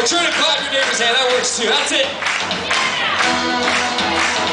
Or try to clap your neighbor's hand. That works too. That's it.